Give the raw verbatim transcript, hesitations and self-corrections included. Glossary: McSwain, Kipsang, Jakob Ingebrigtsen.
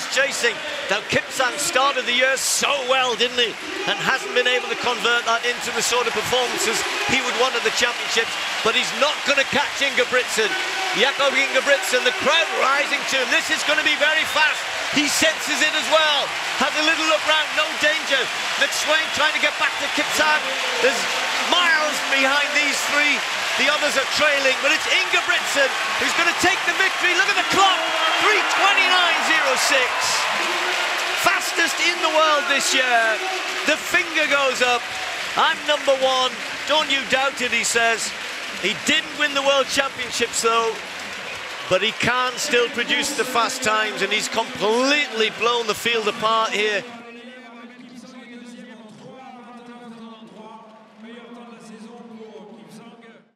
is chasing. Now Kipsang started the year so well, didn't he? And hasn't been able to convert that into the sort of performances he would want at the championships. But he's not going to catch Ingebrigtsen. Jakob Ingebrigtsen, the crowd rising to him. This is going to be very fast. He senses it as well. Has a little look round, no danger. McSwain trying to get back to Kipsang. There's miles behind these three. The others are trailing, but it's Ingebrigtsen who's going to take the victory. Look at the clock, three twenty-nine oh six. Fastest in the world this year. The finger goes up. I'm number one. Don't you doubt it, he says. He didn't win the World Championships, though, but he can still produce the fast times, and he's completely blown the field apart here.